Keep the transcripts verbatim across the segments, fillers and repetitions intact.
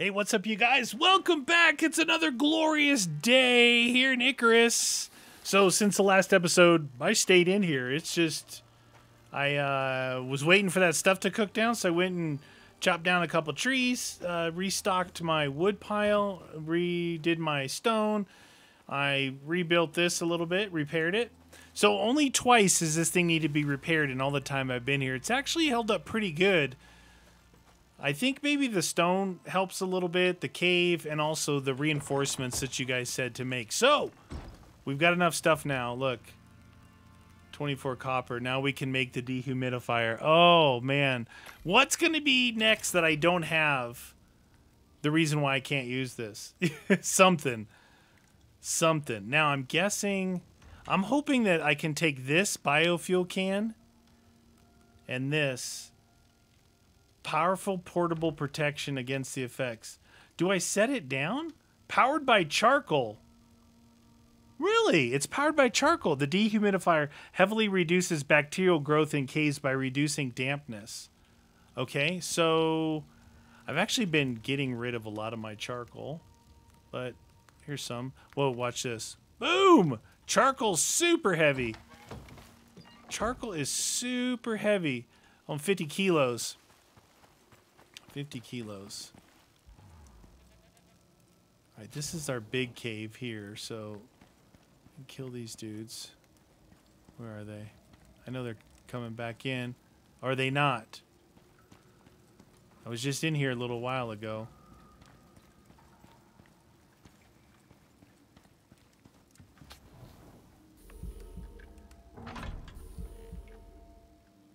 Hey, what's up, you guys? Welcome back. It's another glorious day here in Icarus. So since the last episode, I stayed in here. It's just I uh, was waiting for that stuff to cook down, so I went and chopped down a couple trees, uh, restocked my wood pile, redid my stone. I rebuilt this a little bit, repaired it. So only twice has this thing needed to be repaired in all the time I've been here. It's actually held up pretty good. I think maybe the stone helps a little bit, the cave, and also the reinforcements that you guys said to make. So, we've got enough stuff now. Look, twenty-four copper. Now we can make the dehumidifier. Oh, man. What's going to be next that I don't have? The reason why I can't use this. Something. Something. Now, I'm guessing... I'm hoping that I can take this biofuel can and this... Powerful portable protection against the effects. Do I set it down? Powered by charcoal. Really? It's powered by charcoal. The dehumidifier heavily reduces bacterial growth in caves by reducing dampness. Okay, so I've actually been getting rid of a lot of my charcoal. But here's some. Whoa, watch this. Boom! Charcoal's super heavy. Charcoal is super heavy on fifty kilos. fifty kilos. All right, this is our big cave here, so kill these dudes. Where are they? I know they're coming back in. Are they not? I was just in here a little while ago.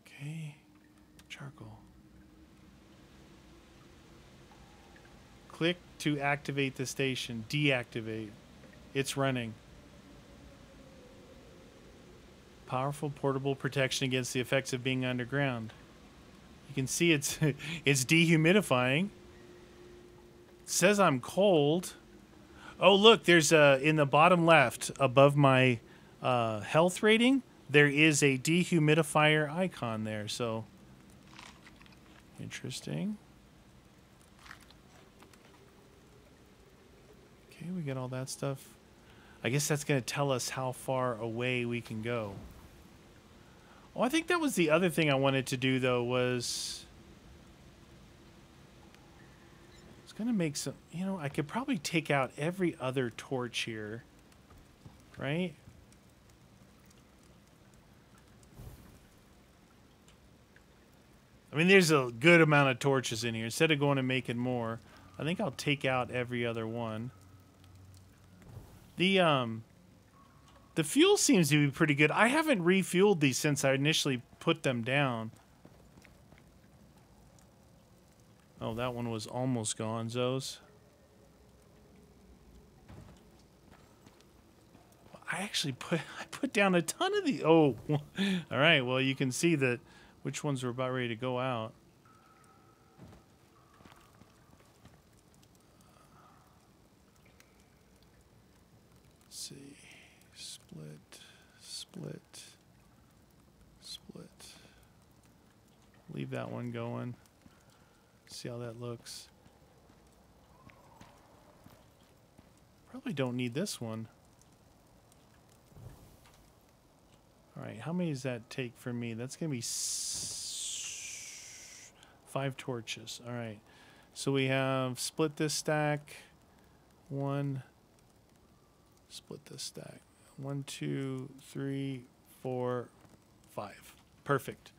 Okay. Charcoal. Click to activate the station. Deactivate. It's running. Powerful portable protection against the effects of being underground. You can see it's it's dehumidifying. It says I'm cold. Oh, look, there's a in the bottom left above my uh, health rating. There is a dehumidifier icon there. So interesting. We get all that stuff. I guess that's going to tell us how far away we can go. Oh, I think that was the other thing I wanted to do, though, was... It's going to make some... You know, I could probably take out every other torch here. Right? I mean, there's a good amount of torches in here. Instead of going and making more, I think I'll take out every other one. The um, the fuel seems to be pretty good. I haven't refueled these since I initially put them down. Oh, that one was almost gone, Zos. I actually put I put down a ton of the. Oh, all right. Well, you can see that which ones were about ready to go out. Split. Split. Leave that one going. See how that looks. Probably don't need this one. Alright, how many does that take for me? That's going to be s five torches. Alright. So we have split this stack. One. Split this stack. One, two, three, four, five. Perfect.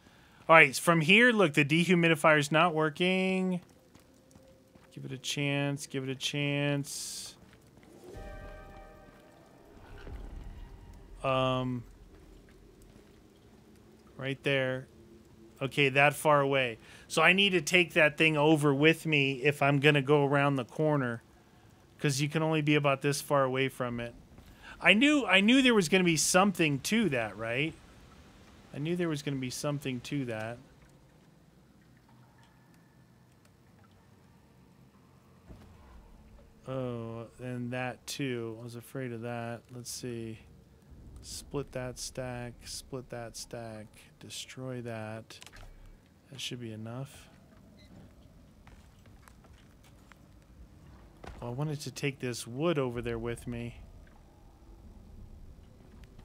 All right, from here, look, the dehumidifier's not working. Give it a chance, give it a chance. Um, right there. Okay, that far away. So I need to take that thing over with me if I'm going to go around the corner, because you can only be about this far away from it. I knew I knew there was going to be something to that, right? I knew there was going to be something to that. Oh, and that too. I was afraid of that. Let's see. Split that stack. Split that stack. Destroy that. That should be enough. I wanted to take this wood over there with me.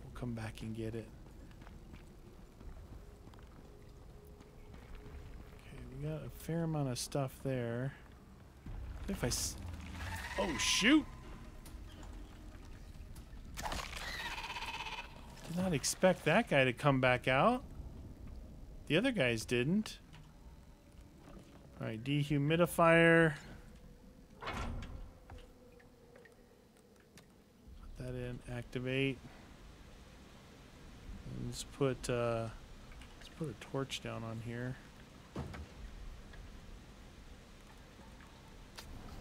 We'll come back and get it. Okay, we got a fair amount of stuff there. What if I s- Oh, shoot! Did not expect that guy to come back out. The other guys didn't. Alright, dehumidifier. Put that in, activate. And let's put uh let's put a torch down on here.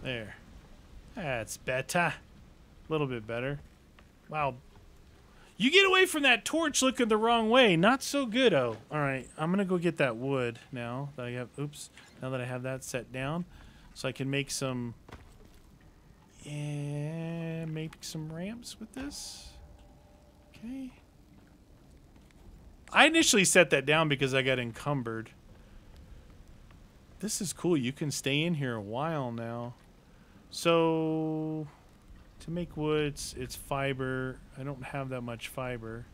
There. That's better. A little bit better. Wow. You get away from that torch looking the wrong way. Not so good, oh. Alright, I'm gonna go get that wood now that I have oops, now that I have that set down. So I can make some yeah, make some ramps with this. Okay. I initially set that down because I got encumbered. This is cool, you can stay in here a while now. So to make woods, it's fiber. I don't have that much fiber.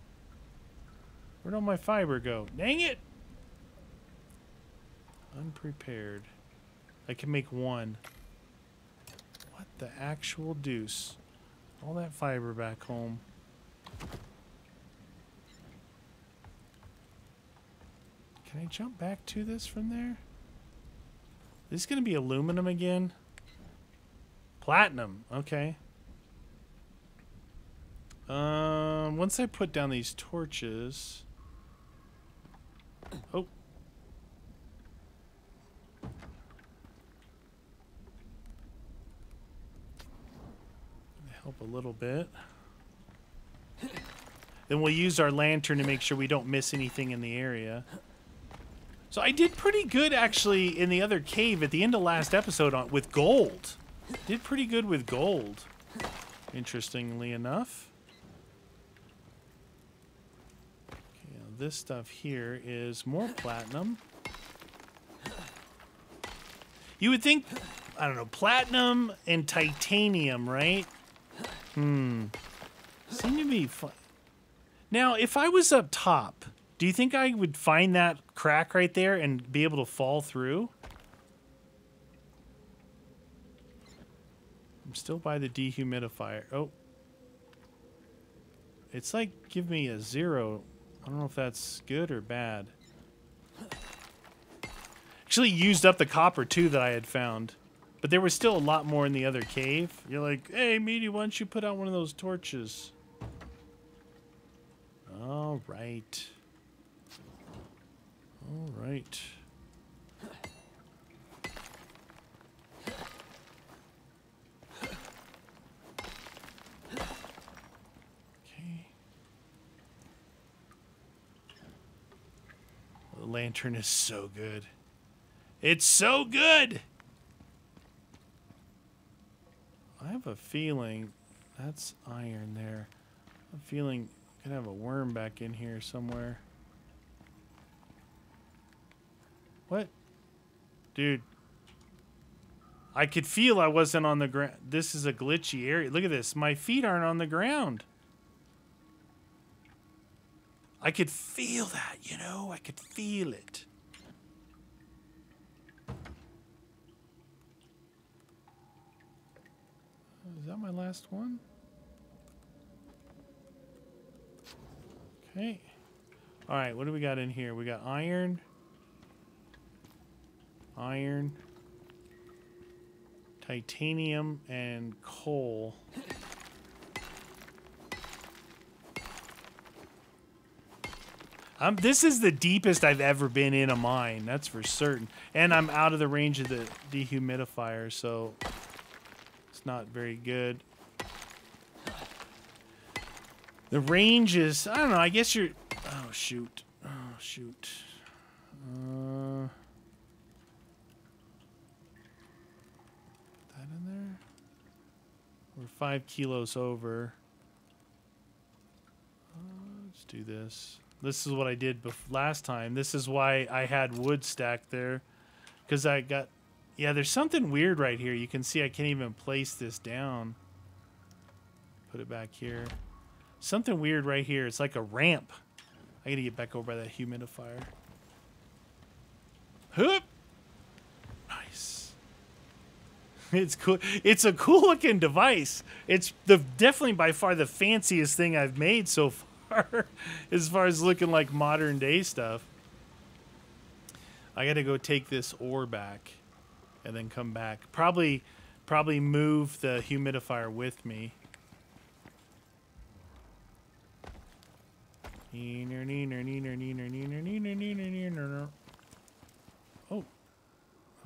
Where'd all my fiber go? Dang it! Unprepared. I can make one. What the actual deuce? All that fiber back home. Can I jump back to this from there? Is this gonna be aluminum again? Platinum, okay. Um, once I put down these torches... Oh. Help a little bit. Then we'll use our lantern to make sure we don't miss anything in the area. So I did pretty good, actually, in the other cave at the end of last episode on with gold. Did pretty good with gold, interestingly enough. This stuff here is more platinum. You would think, I don't know, platinum and titanium, right? Hmm. Seem to be fun. Now, if I was up top, do you think I would find that crack right there and be able to fall through? I'm still by the dehumidifier. Oh. It's like, give me a zero... I don't know if that's good or bad. Actually used up the copper, too, that I had found. But there was still a lot more in the other cave. You're like, hey, Meaty, why don't you put out one of those torches? All right. All right. Lantern is so good. It's so good! I have a feeling... That's iron there. I'm feeling I'm gonna have a worm back in here somewhere. What? Dude. I could feel I wasn't on the ground. This is a glitchy area. Look at this. My feet aren't on the ground. I could feel that, you know? I could feel it. Is that my last one? Okay. All right, what do we got in here? We got iron. Iron. Titanium and coal. Um, this is the deepest I've ever been in a mine, that's for certain. And I'm out of the range of the dehumidifier, so it's not very good. The range is, I don't know, I guess you're... Oh, shoot. Oh, shoot. Uh, that in there? We're five kilos over. Uh, let's do this. This is what I did last time. This is why I had wood stacked there, because I got Yeah, there's something weird right here. You can see I can't even place this down. Put it back here. Something weird right here. It's like a ramp. I gotta get back over by that humidifier. Hoop! Nice. It's cool. It's a cool looking device. It's the definitely by far the fanciest thing I've made so far, as far as looking like modern day stuff. I gotta go take this ore back and then come back. Probably, probably move the humidifier with me. Oh,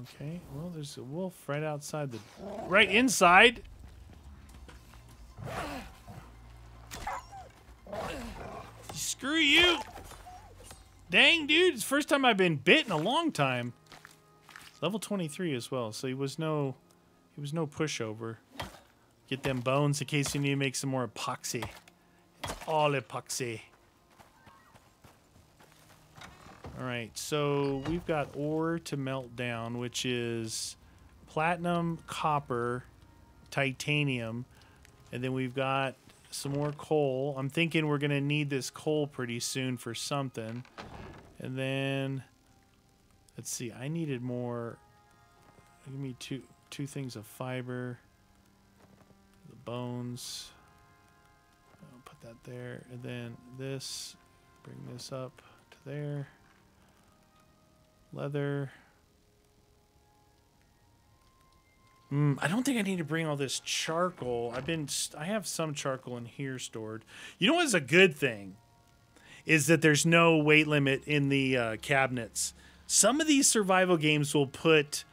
okay. Well, there's a wolf right outside the, right inside. Screw you. Dang, dude, it's the first time I've been bit in a long time. Level twenty-three as well, so he was no he was no pushover. Get them bones in case you need to make some more epoxy. It's all epoxy. Alright, so we've got ore to melt down, which is platinum, copper, titanium, and then we've got some more coal. I'm thinking we're gonna need this coal pretty soon for something. And then, let's see, I needed more. Give me two two things of fiber. The bones. I'll put that there. And then this, bring this up to there. Leather. Mm, I don't think I need to bring all this charcoal. I've been, I have some charcoal in here stored. You know what's a good thing? Is that there's no weight limit in the uh, cabinets. Some of these survival games will put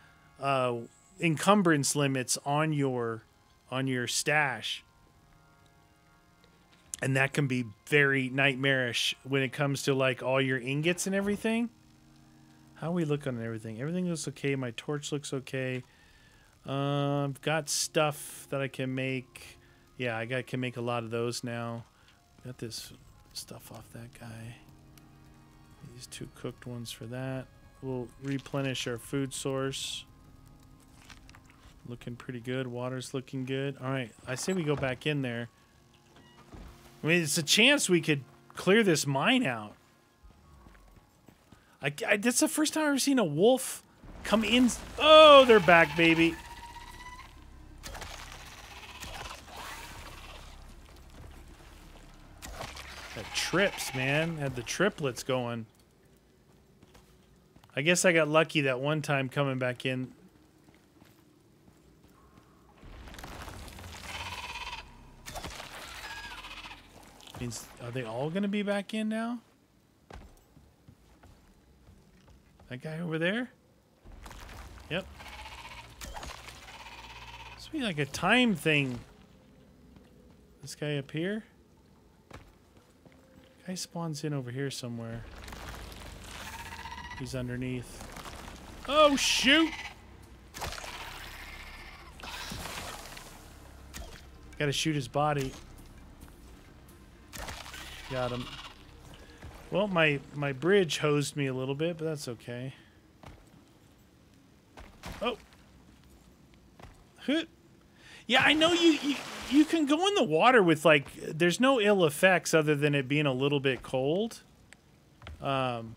uh, encumbrance limits on your on your stash, and that can be very nightmarish when it comes to like all your ingots and everything. How we look on everything? Everything looks okay. My torch looks okay. Uh, I've got stuff that I can make. Yeah, I got can make a lot of those now. Got this stuff off that guy. These two cooked ones for that. We'll replenish our food source. Looking pretty good. Water's looking good. All right, I say we go back in there. I mean, it's a chance we could clear this mine out. I, I, that's the first time I've ever seen a wolf come in. Oh, they're back, baby. That trips, man. Had the triplets going. I guess I got lucky that one time coming back in. Means, are they all going to be back in now? That guy over there? Yep. This would be like a time thing. This guy up here? Guy spawns in over here somewhere. He's underneath. Oh, shoot! Gotta shoot his body. Got him. Well, my, my bridge hosed me a little bit, but that's okay. Oh. Yeah, I know you, you you can go in the water with, like, there's no ill effects other than it being a little bit cold. Um,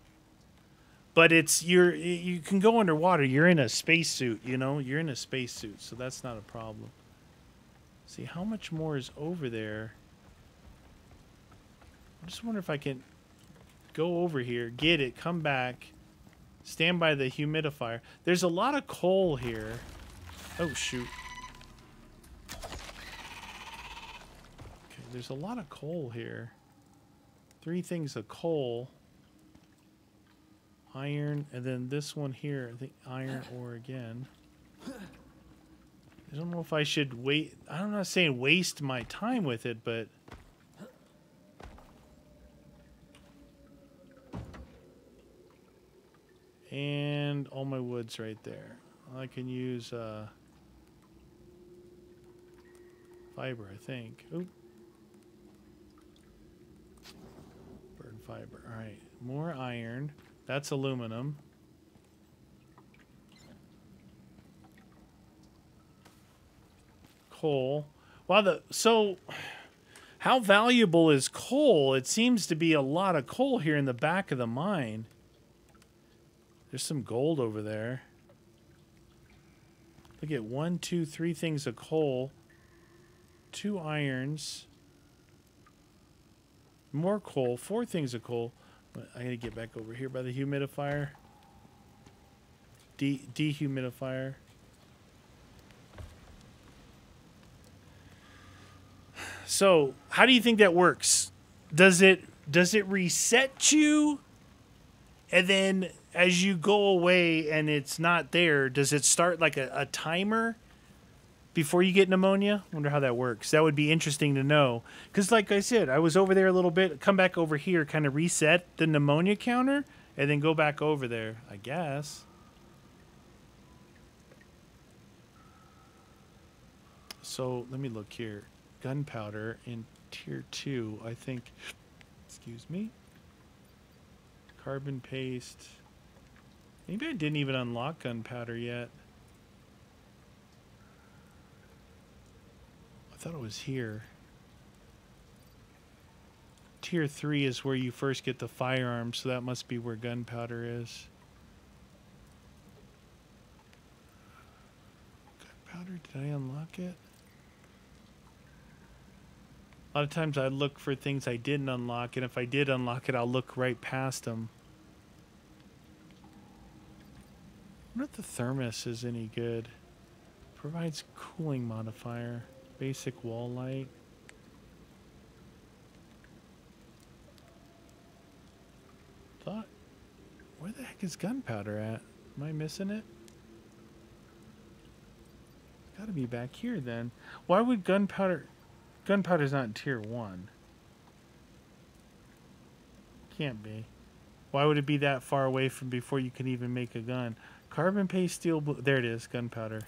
but it's, you're, you can go underwater. You're in a spacesuit, you know? You're in a spacesuit, so that's not a problem. See, how much more is over there? I just wonder if I can... Go over here, get it, come back, stand by the humidifier. There's a lot of coal here. Oh, shoot. Okay, there's a lot of coal here. Three things of coal. Iron, and then this one here, I think iron ore again. I don't know if I should wait. I'm not saying waste my time with it, but... And all my wood's right there. I can use uh, fiber, I think. Oop. Burn fiber. All right. More iron. That's aluminum. coal. Wow, the, so how valuable is coal? It seems to be a lot of coal here in the back of the mine. There's some gold over there. Look at one, two, three things of coal. Two irons. More coal. Four things of coal. I gotta get back over here by the humidifier. De dehumidifier. So, how do you think that works? Does it does it reset you? And then as you go away and it's not there, does it start like a, a timer before you get pneumonia? Wonder how that works. That would be interesting to know. Because like I said, I was over there a little bit, come back over here, kind of reset the pneumonia counter, and then go back over there, I guess. So let me look here. Gunpowder in tier two, I think. Excuse me. Carbon paste. Maybe I didn't even unlock gunpowder yet. I thought it was here. Tier three is where you first get the firearm, so that must be where gunpowder is. Gunpowder, did I unlock it? A lot of times I look for things I didn't unlock, and if I did unlock it, I'll look right past them. I wonder if the thermos is any good. Provides cooling modifier. Basic wall light. Thought, where the heck is gunpowder at? Am I missing it? Gotta be back here then. Why would gunpowder... Gunpowder's not in tier one. Can't be. Why would it be that far away from before you can even make a gun? Carbon paste, steel, there it is, gunpowder.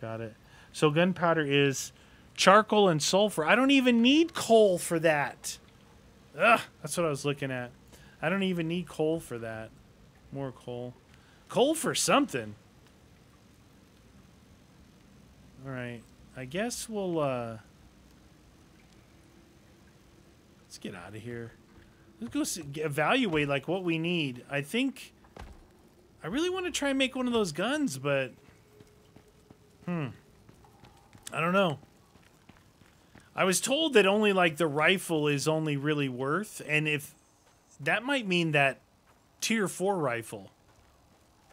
Got it. So gunpowder is charcoal and sulfur. I don't even need coal for that. Ugh, that's what I was looking at. I don't even need coal for that. More coal. Coal for something. All right. I guess we'll... Uh, Let's get out of here. Let's go see, evaluate like what we need. I think I really want to try and make one of those guns, but hmm, I don't know. I was told that only like the rifle is only really worth, and if that might mean that tier four rifle.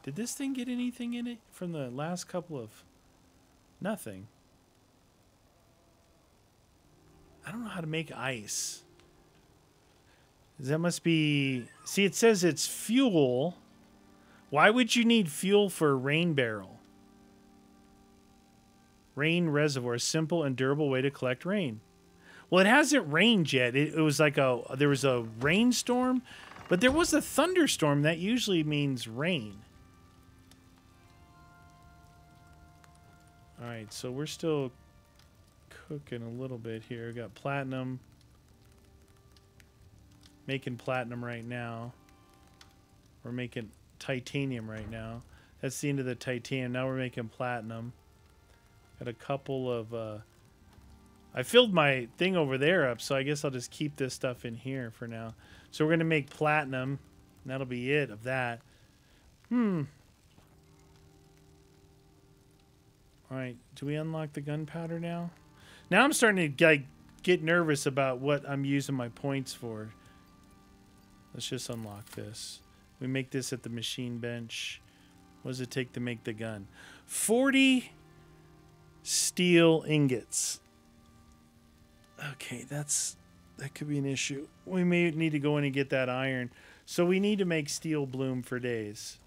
Did this thing get anything in it from the last couple of? Nothing. I don't know how to make ice. That must be... See, it says it's fuel. Why would you need fuel for a rain barrel? Rain reservoir. A simple and durable way to collect rain. Well, it hasn't rained yet. It, it was like a... There was a rainstorm. But there was a thunderstorm. That usually means rain. Alright, so we're still cooking a little bit here. Got platinum. Making platinum right now. We're making titanium right now. That's the end of the titanium. Now we're making platinum. Got a couple of... Uh, I filled my thing over there up, so I guess I'll just keep this stuff in here for now. So we're going to make platinum. And that'll be it of that. Hmm. Alright, do we unlock the gunpowder now? Now I'm starting to like, get nervous about what I'm using my points for. Let's just unlock this. We make this at the machine bench. What does it take to make the gun? forty steel ingots. Okay, that's that could be an issue. We may need to go in and get that iron. So we need to make steel bloom for days.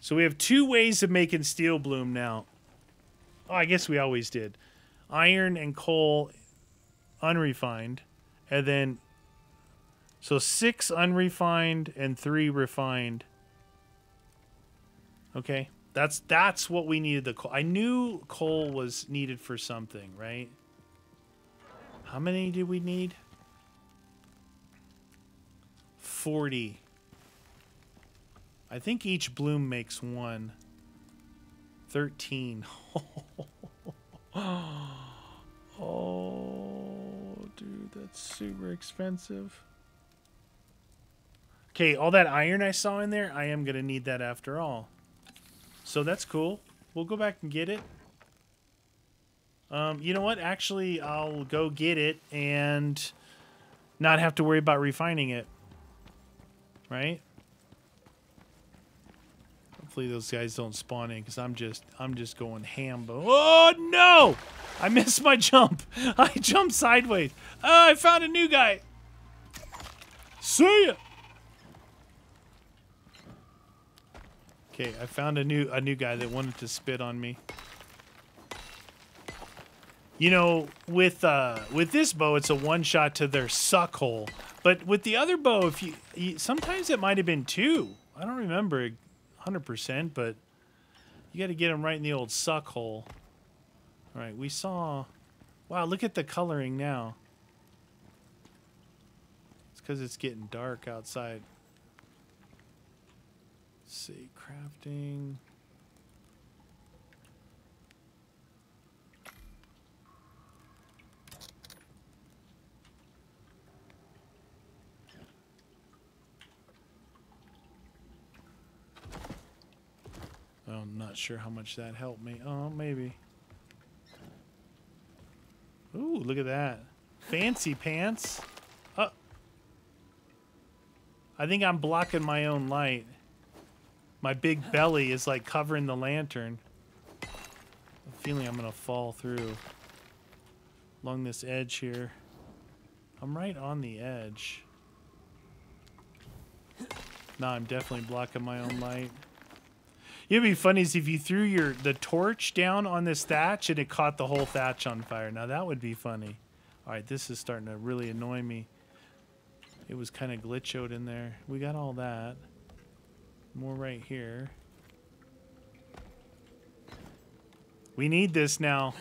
So we have two ways of making steel bloom now. Oh, I guess we always did. Iron and coal unrefined. And then... So six unrefined and three refined. Okay, that's that's what we needed. The coal. I knew coal was needed for something, right? How many did we need? forty. I think each bloom makes one. thirteen. Oh, dude, that's super expensive. Okay, all that iron I saw in there, I am going to need that after all. So that's cool. We'll go back and get it. Um, you know what? Actually, I'll go get it and not have to worry about refining it. Right? Hopefully those guys don't spawn in, because I'm just I'm just going ham. Oh no! I missed my jump. I jumped sideways. Oh, I found a new guy. See ya. Okay, I found a new a new guy that wanted to spit on me. You know, with uh, with this bow, it's a one shot to their suck hole. But with the other bow, if you, you sometimes it might have been two. I don't remember. one hundred percent, but you got to get him right in the old suck hole. All right, we saw... Wow, look at the coloring now. It's because it's getting dark outside. Let's see, crafting... I'm not sure how much that helped me. Oh, maybe. Ooh, look at that. Fancy pants. Uh, I think I'm blocking my own light. My big belly is like covering the lantern. I'm feeling I'm going to fall through along this edge here. I'm right on the edge. No, I'm definitely blocking my own light. It'd be funny is if you threw your the torch down on this thatch and it caught the whole thatch on fire. Now that would be funny. All right, this is starting to really annoy me. It was kind of glitchoed in there. We got all that. More right here. We need this now.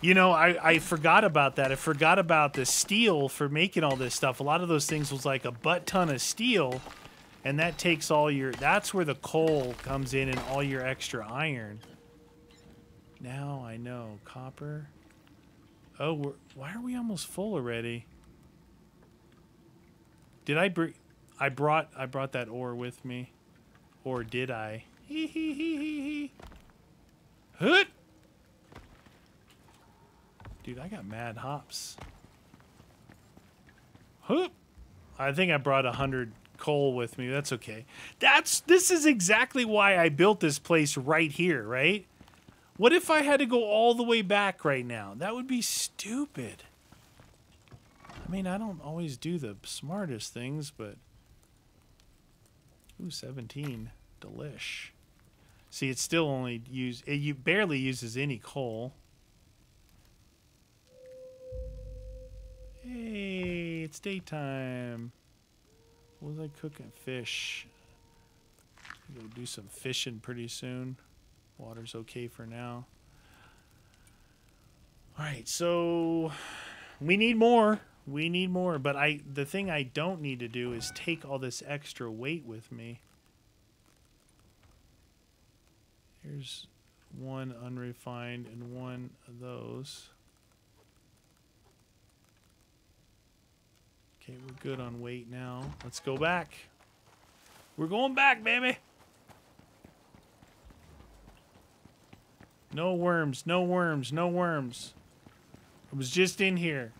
You know, I, I forgot about that. I forgot about the steel for making all this stuff. A lot of those things was like a butt ton of steel. And that takes all your... That's where the coal comes in and all your extra iron. Now I know. Copper. Oh, we're, why are we almost full already? Did I bring... I brought, I brought that ore with me. Or did I? Hee hee hee hee hee. Hoot! Dude, I got mad hops. Hoop! I think I brought a hundred... coal with me. That's okay. That's this is exactly why I built this place right here, right? What if I had to go all the way back right now? That would be stupid. I mean, I don't always do the smartest things, but ooh, seventeen. Delish. See, it still only use it you barely uses any coal. Hey, it's daytime. What was I cooking? Fish. We'll do some fishing pretty soon. Water's okay for now. All right, so we need more. We need more, but I the thing I don't need to do is take all this extra weight with me. Here's one unrefined and one of those. Okay, we're good on weight now. Let's go back. We're going back, baby. No worms, no worms, no worms. I was just in here.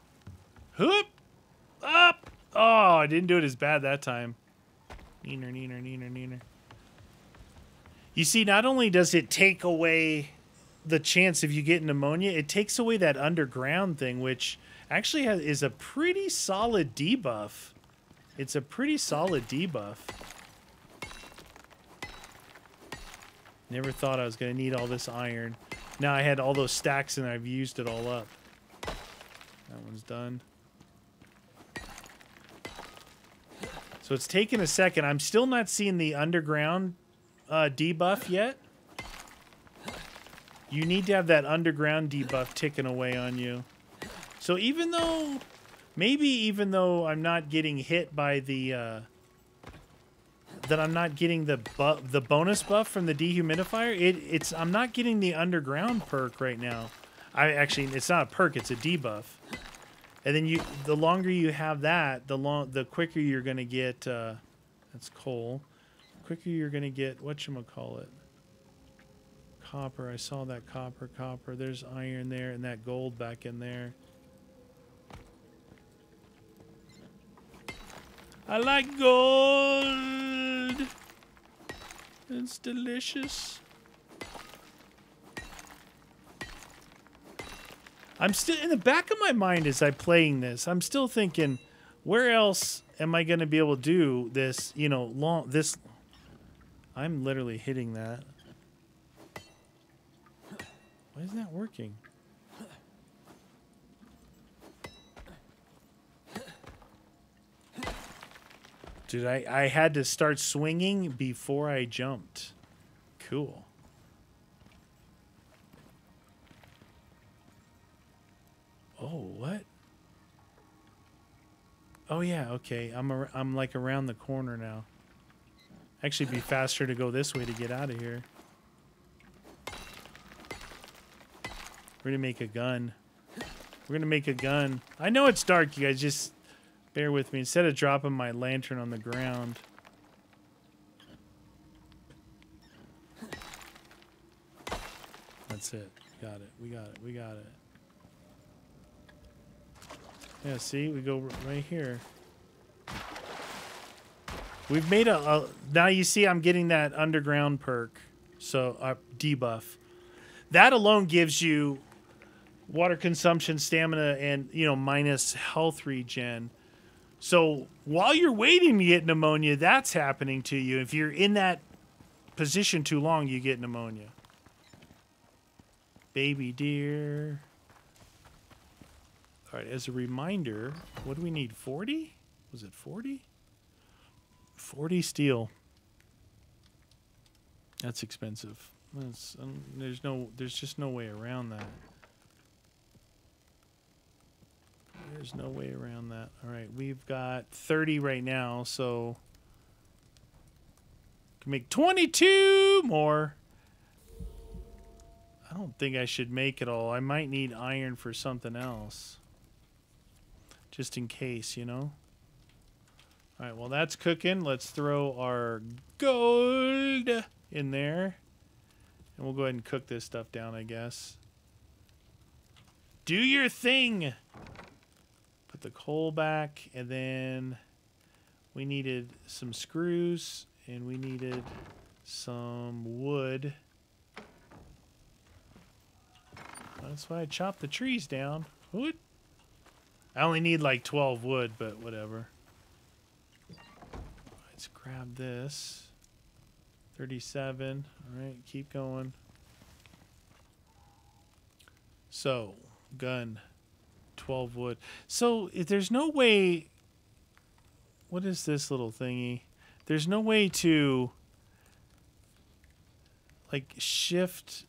Hoop! Up! Oh, I didn't do it as bad that time. Neener, neener, neener, neener. You see, not only does it take away the chance of you getting pneumonia, it takes away that underground thing, which... actually has, is a pretty solid debuff. It's a pretty solid debuff. Never thought I was going to need all this iron. Now I had all those stacks and I've used it all up. That one's done. So it's taken a second. I'm still not seeing the underground uh, debuff yet. You need to have that underground debuff ticking away on you. So even though, maybe even though I'm not getting hit by the, uh, that I'm not getting the bu the bonus buff from the dehumidifier. It, it's I'm not getting the underground perk right now. I actually, it's not a perk, it's a debuff. And then you, the longer you have that, the long, the quicker you're gonna get. Uh, that's coal. The quicker you're gonna get whatchamacallit. Copper. I saw that copper. Copper. There's iron there, and that gold back in there. I like gold. It's delicious. I'm still in the back of my mind as I'm playing this. I'm still thinking, where else am I going to be able to do this? You know, long this. I'm literally hitting that. Why isn't that working? Dude, I, I had to start swinging before I jumped. Cool. Oh, what? Oh, yeah, okay. I'm, a, I'm like around the corner now. Actually, it'd be faster to go this way to get out of here. We're going to make a gun. We're going to make a gun. I know it's dark, you guys. Just bear with me. Instead of dropping my lantern on the ground. That's it. Got it. We got it. We got it. Yeah, see, we go right here. We've made a, a now you see I'm getting that underground perk, so uh, debuff. That alone gives you water consumption, stamina, and, you know, minus health regen. So while you're waiting to get pneumonia, that's happening to you. If you're in that position too long, you get pneumonia. Baby deer. All right, as a reminder, what do we need? forty? Was it forty? forty steel. That's expensive. That's, um, there's no, there's just no way around that. There's no way around that. All right, we've got thirty right now, so can make twenty-two more. I don't think I should make it all. I might need iron for something else. Just in case, you know? All right, well, that's cooking. Let's throw our gold in there. And we'll go ahead and cook this stuff down, I guess. Do your thing. Put the coal back. And then we needed some screws. And we needed some wood. That's why I chopped the trees down. Wood. I only need like twelve wood, but whatever. Let's grab this. thirty-seven. All right, keep going. So, gun. twelve wood. So, if there's no way... What is this little thingy? There's no way to... Like, shift...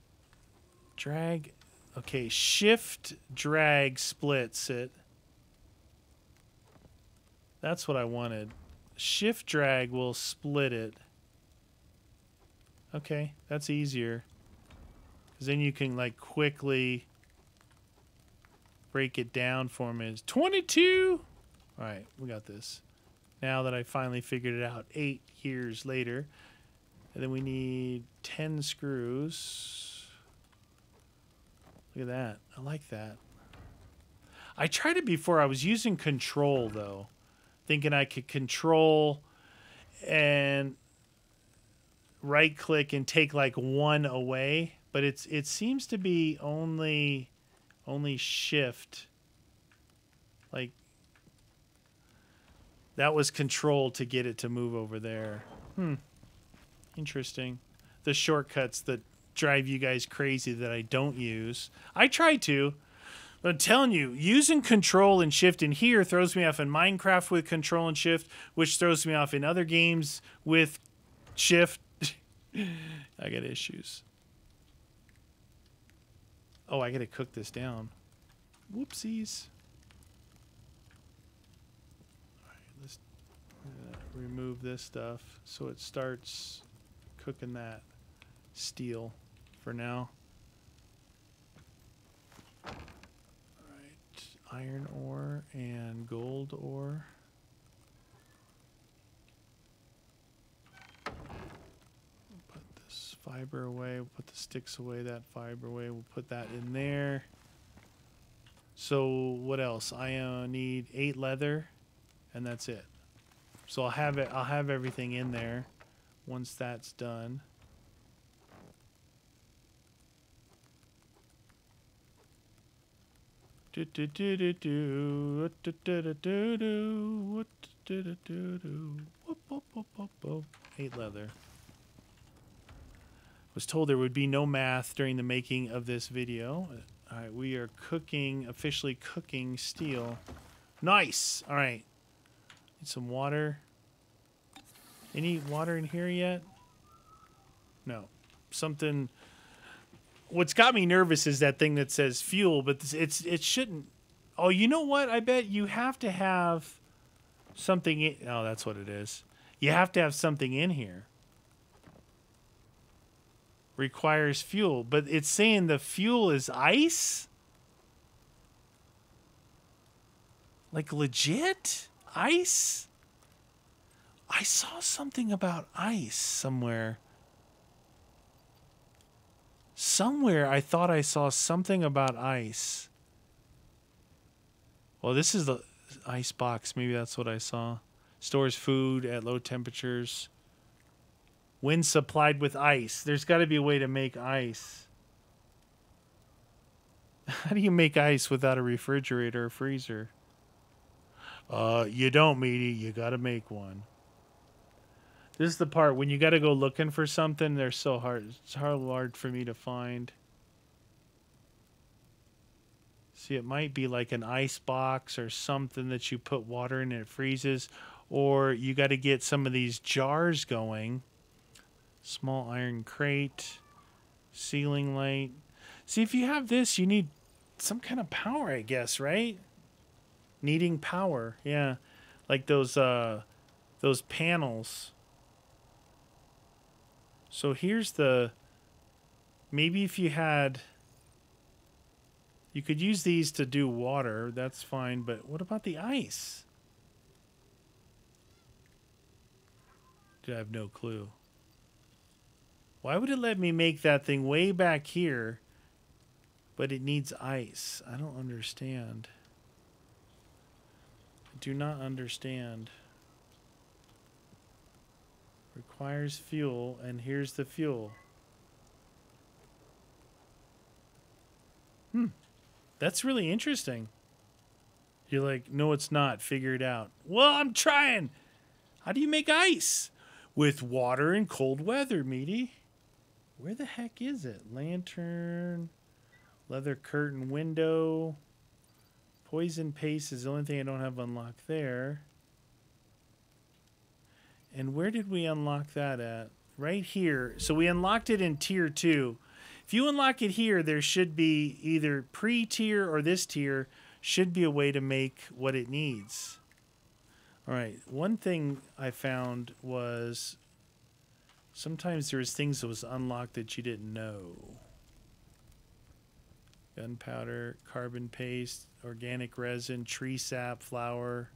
Drag... Okay, shift, drag, splits it. That's what I wanted. Shift drag will split it. Okay, that's easier. Because then you can, like, quickly break it down for me. It's twenty-two! Alright, we got this. Now that I finally figured it out eight years later. And then we need ten screws. Look at that. I like that. I tried it before. I was using control, though. Thinking I could control and right click and take like one away, but it's it seems to be only only shift. Like that was control to get it to move over there. Hmm. Interesting. The shortcuts that drive you guys crazy that I don't use. I try to. I'm telling you, using control and shift in here throws me off in Minecraft with control and shift, which throws me off in other games with shift. I got issues. Oh, I got to cook this down. Whoopsies. All right, let's... Uh, remove this stuff so it starts cooking that steel for now. All right, iron ore and gold ore. Put this fiber away, we'll put the sticks away, that fiber away, we'll put that in there. So what else? I uh, need eight leather, and that's it. So I'll have it. I'll have everything in there once that's done. Do do do do do do do do do do do do. Eight leather. Was told there would be no math during the making of this video. All right, we are cooking, officially cooking steel. Nice. All right. Need some water. Any water in here yet? No. Something. What's got me nervous is that thing that says fuel, but it's, it's it shouldn't. Oh, you know what? I bet you have to have something in. Oh, that's what it is. You have to have something in here. Requires fuel, but it's saying the fuel is ice? Like legit? Ice? I saw something about ice somewhere. Somewhere I thought I saw something about ice. Well, this is the ice box. Maybe that's what I saw. Stores food at low temperatures. When supplied with ice. There's got to be a way to make ice. How do you make ice without a refrigerator or freezer? Uh, you don't, meaty. You got to make one. This is the part when you got to go looking for something. They're so hard. It's hard, hard for me to find. See, it might be like an ice box or something that you put water in and it freezes. Or you got to get some of these jars going. Small iron crate, ceiling light. See, if you have this, you need some kind of power, I guess, right? Needing power, yeah. Like those, uh, those panels. So here's the, maybe if you had, you could use these to do water, that's fine, but what about the ice? Dude, I have no clue. Why would it let me make that thing way back here, but it needs ice? I don't understand. I do not understand. Requires fuel, and here's the fuel. Hmm. That's really interesting. You're like, no, it's not. Figure it out. Well, I'm trying. How do you make ice? With water and cold weather, meaty. Where the heck is it? Lantern, leather curtain window, poison paste is the only thing I don't have unlocked there. And where did we unlock that at? Right here. So we unlocked it in tier two. If you unlock it here, there should be either pre-tier or this tier should be a way to make what it needs. All right, one thing I found was sometimes there was things that was unlocked that you didn't know. Gunpowder, carbon paste, organic resin, tree sap, flour,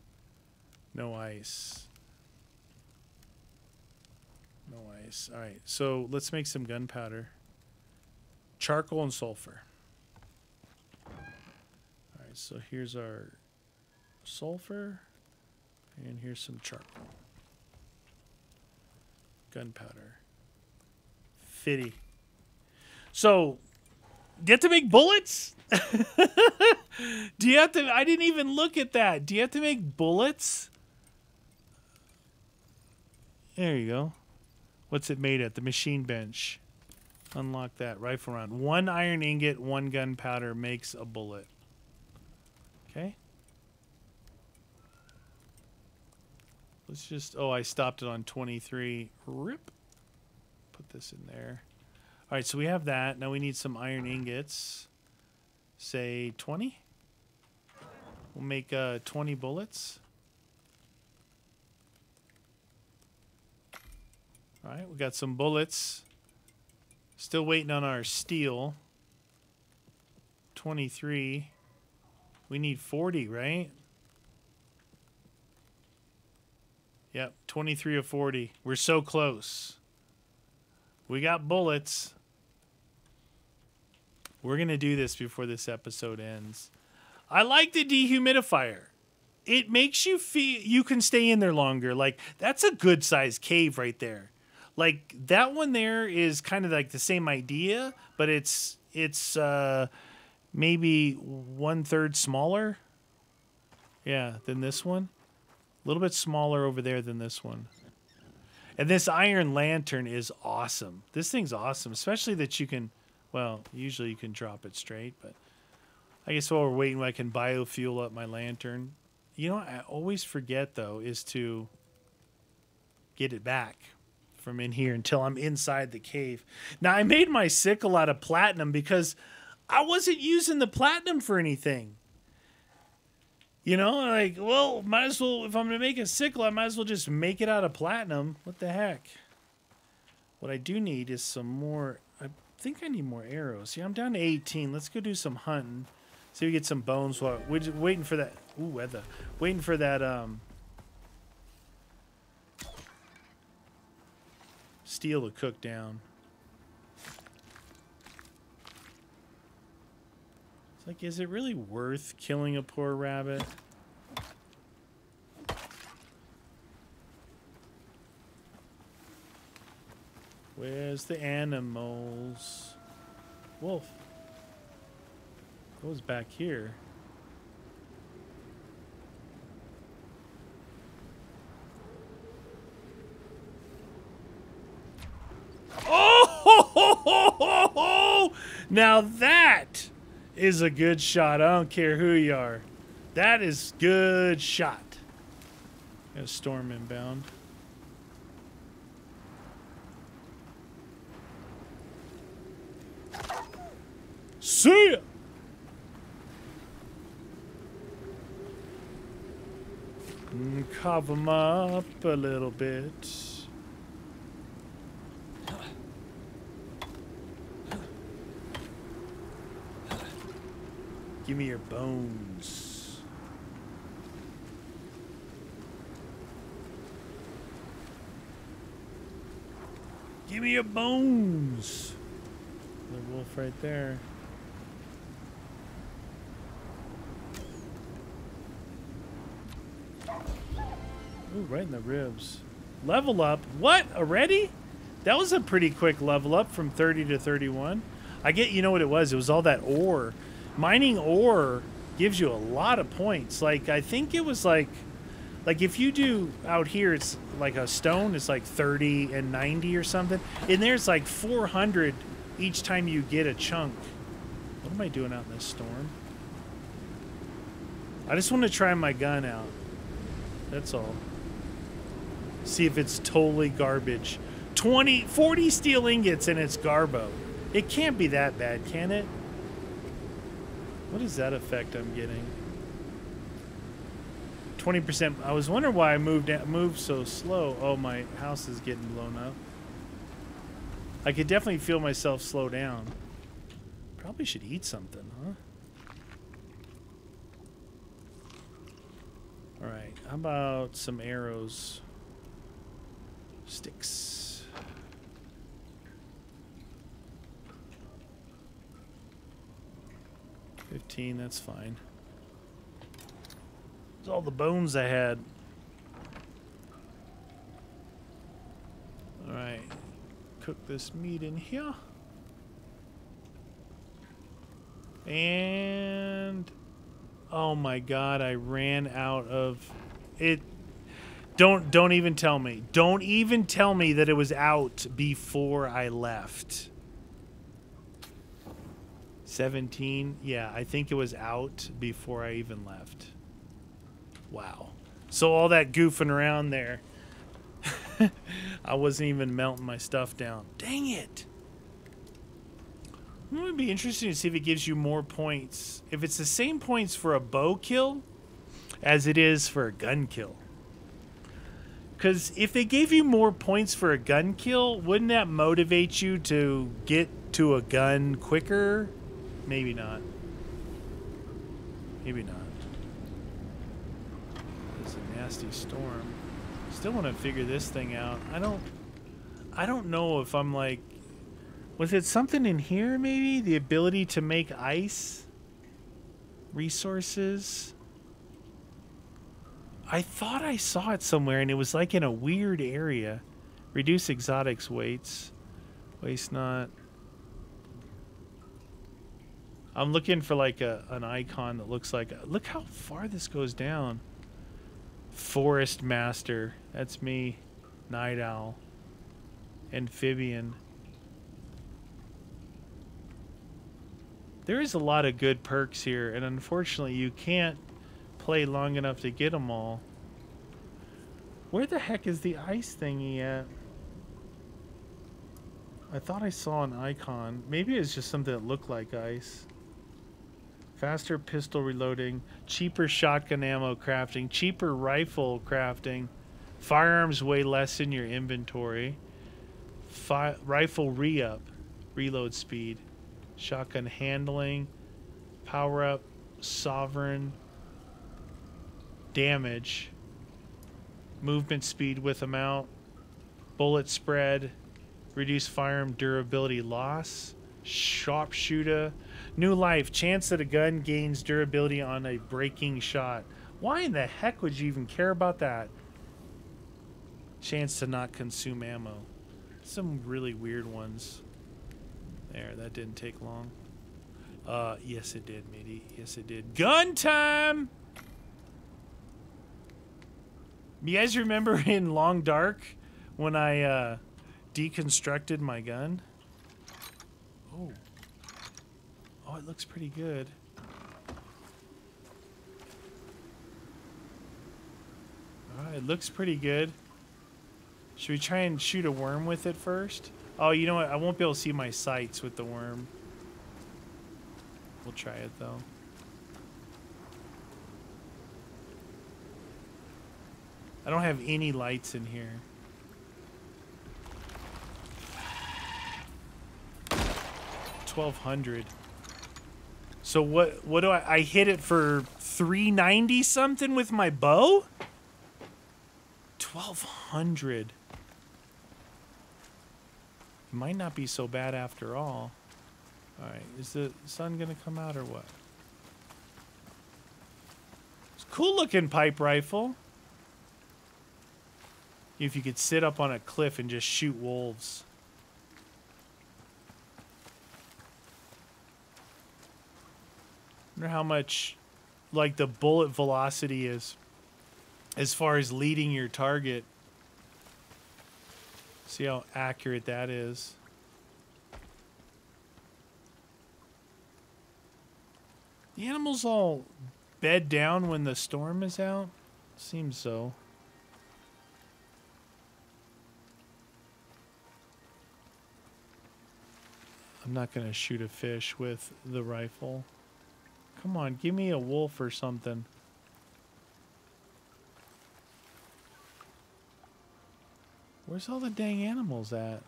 no ice. No ice. All right, so let's make some gunpowder. Charcoal and sulfur. All right, so here's our sulfur. And here's some charcoal. Gunpowder. Fitty. So, do you have to make bullets? Do you have to? I didn't even look at that. Do you have to make bullets? There you go. What's it made at? The machine bench. Unlock that. Rifle round. One iron ingot, one gunpowder makes a bullet. Okay. Let's just, oh, I stopped it on twenty-three. Rip. Put this in there. All right, so we have that. Now we need some iron ingots. Say twenty. We'll make uh, twenty bullets. All right, we got some bullets. Still waiting on our steel. twenty-three. We need forty, right? Yep, twenty-three or forty. We're so close. We got bullets. We're going to do this before this episode ends. I like the dehumidifier. It makes you feel you can stay in there longer. Like, that's a good sized cave right there. Like, that one there is kind of like the same idea, but it's it's uh, maybe one third smaller. Yeah, than this one. A little bit smaller over there than this one. And this iron lantern is awesome. This thing's awesome, especially that you can, well, usually you can drop it straight, but I guess while we're waiting, I can biofuel up my lantern. You know what I always forget, though, is to get it back from in here until I'm inside the cave. Now, I made my sickle out of platinum because I wasn't using the platinum for anything. You know, like, well, might as well, if I'm going to make a sickle, I might as well just make it out of platinum. What the heck? What I do need is some more, I think I need more arrows. Yeah, I'm down to eighteen. Let's go do some hunting. See if we get some bones. We're waiting for that, ooh, weather. Waiting for that um, steel to cook down. Like, is it really worth killing a poor rabbit? Where's the animals? Wolf. Goes back here. Oh! Ho, ho, ho, ho, ho! Now that is a good shot. I don't care who you are. That is good shot. Got a storm inbound. See ya! Mm, cover them up a little bit. Give me your bones. Give me your bones. The wolf right there. Ooh, right in the ribs. Level up. What? Already? That was a pretty quick level up from thirty to thirty-one. I get, you know what it was? It was all that ore. Mining ore gives you a lot of points. Like, I think it was like, like if you do out here, it's like a stone, it's like thirty and ninety or something. And there's like four hundred each time you get a chunk. What am I doing out in this storm? I just want to try my gun out. That's all. See if it's totally garbage. twenty, forty steel ingots and it's garbo. It can't be that bad, can it? What is that effect I'm getting? twenty percent. I was wondering why I moved moved so slow. Oh, my house is getting blown up. I could definitely feel myself slow down. Probably should eat something, huh? All right. How about some arrows? Sticks. fifteen, that's fine. It's all the bones I had. Alright. Cook this meat in here. And oh my god, I ran out of it. Don't don't even tell me. Don't even tell me that it was out before I left. seventeen. Yeah, I think it was out before I even left. Wow. So all that goofing around there, I wasn't even melting my stuff down. Dang it. It would be interesting to see if it gives you more points. If it's the same points for a bow kill as it is for a gun kill. Because if they gave you more points for a gun kill, wouldn't that motivate you to get to a gun quicker? Maybe not. Maybe not. It's a nasty storm. Still want to figure this thing out. I don't... I don't know if I'm like... Was it something in here, maybe? The ability to make ice? Resources? I thought I saw it somewhere, and it was like in a weird area. Reduce exotics weights. Waste not. I'm looking for like a an icon that looks like... Look how far this goes down. Forest Master. That's me. Night Owl. Amphibian. There is a lot of good perks here, and unfortunately you can't play long enough to get them all. Where the heck is the ice thingy at? I thought I saw an icon. Maybe it's just something that looked like ice. Faster pistol reloading, cheaper shotgun ammo crafting, cheaper rifle crafting, firearms weigh less in your inventory, Fi rifle re-up, reload speed, shotgun handling, power up, sovereign, damage, movement speed with amount, bullet spread, reduce firearm durability loss, sharpshooter, new life, chance that a gun gains durability on a breaking shot. Why in the heck would you even care about that? Chance to not consume ammo. Some really weird ones. There, that didn't take long. Uh, yes it did, Mitty. Yes it did. Gun time! You guys remember in Long Dark when I uh, deconstructed my gun? Oh. Oh, it looks pretty good. Oh, it looks pretty good. Should we try and shoot a worm with it first? Oh, you know what? I won't be able to see my sights with the worm. We'll try it, though. I don't have any lights in here. twelve hundred. So what what do I I hit it for three ninety something with my bow? twelve hundred. Might not be so bad after all. All right, is the sun going to come out or what? It's a cool looking pipe rifle. If you could sit up on a cliff and just shoot wolves. I wonder how much like the bullet velocity is as far as leading your target. See how accurate that is. The animals all bed down when the storm is out? Seems so. I'm not going to shoot a fish with the rifle. Come on, give me a wolf or something. Where's all the dang animals at?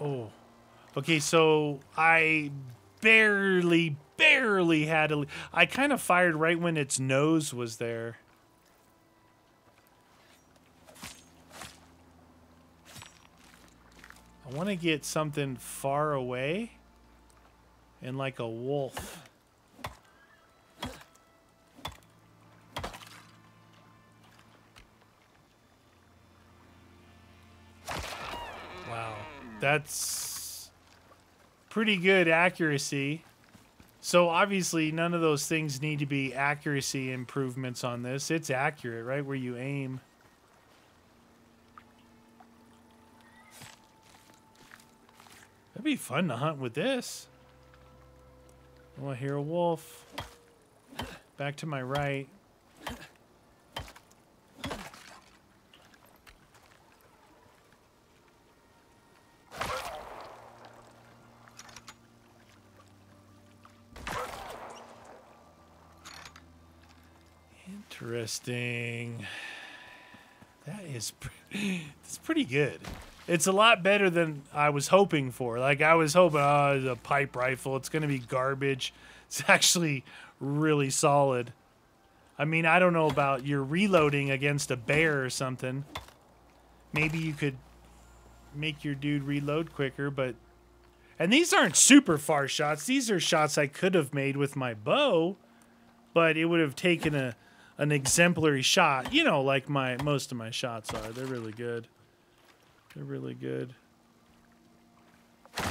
Oh. Okay, so I barely, barely had a... I kind of fired right when its nose was there. I want to get something far away and like a wolf. Wow, that's pretty good accuracy. So obviously none of those things need to be accuracy improvements on this. It's accurate right where you aim. That'd be fun to hunt with this. Oh, I hear a wolf. Back to my right. Interesting. That is pre it's pretty good. It's a lot better than I was hoping for. Like, I was hoping, oh, it's a pipe rifle. It's going to be garbage. It's actually really solid. I mean, I don't know about you're reloading against a bear or something. Maybe you could make your dude reload quicker, but... And these aren't super far shots. These are shots I could have made with my bow, but it would have taken a an exemplary shot. You know, like my most of my shots are. They're really good. They're really good. Put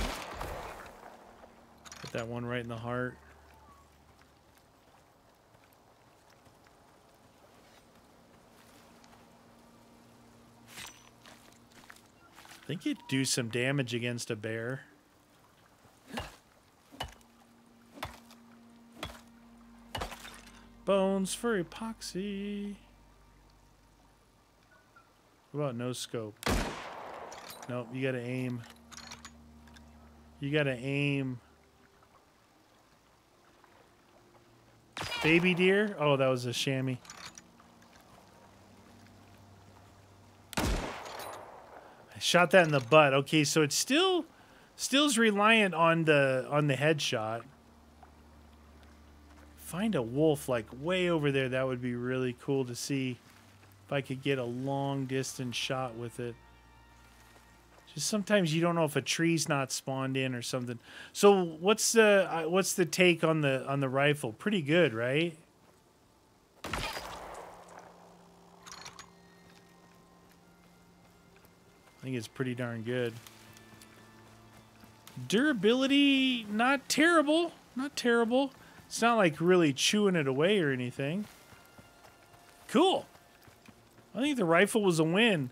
that one right in the heart. I think you'd do some damage against a bear. Bones for epoxy. What about no scope? Nope, you gotta aim. You gotta aim. Baby deer? Oh, that was a chamois. I shot that in the butt. Okay, so it's still still's reliant on the on the headshot. Find a wolf like way over there. That would be really cool to see if I could get a long distance shot with it. Sometimes you don't know if a tree's not spawned in or something. So what's the what's the take on the on the rifle? Pretty good, right? I think it's pretty darn good. Durability, not terrible, not terrible. It's not like really chewing it away or anything. Cool. I think the rifle was a win.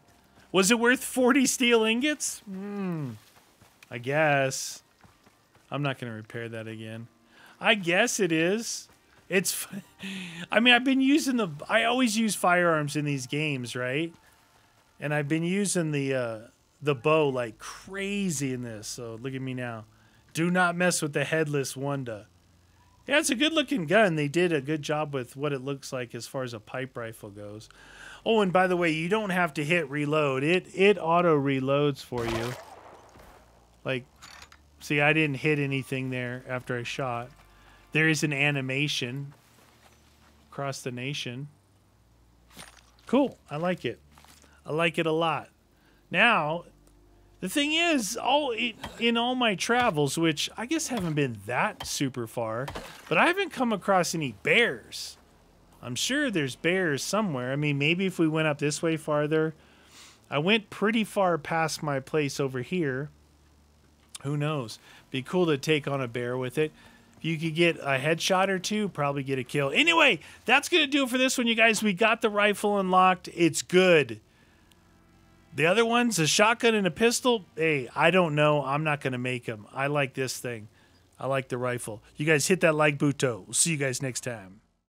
Was it worth forty steel ingots? Hmm. I guess. I'm not going to repair that again. I guess it is. It's... I mean, I've been using the... I always use firearms in these games, right? And I've been using the uh, the bow like crazy in this. So, look at me now. Do not mess with the headless Wunda. Yeah, it's a good-looking gun. They did a good job with what it looks like as far as a pipe rifle goes. Oh, and by the way, you don't have to hit reload. It it auto-reloads for you. Like, see, I didn't hit anything there after I shot. There is an animation across the nation. Cool. I like it. I like it a lot. Now, the thing is, all it, in all my travels, which I guess haven't been that super far, but I haven't come across any bears. I'm sure there's bears somewhere. I mean, maybe if we went up this way farther. I went pretty far past my place over here. Who knows? Be cool to take on a bear with it. If you could get a headshot or two, probably get a kill. Anyway, that's going to do it for this one, you guys. We got the rifle unlocked. It's good. The other one's a shotgun and a pistol. Hey, I don't know. I'm not going to make them. I like this thing. I like the rifle. You guys hit that like button. We'll see you guys next time.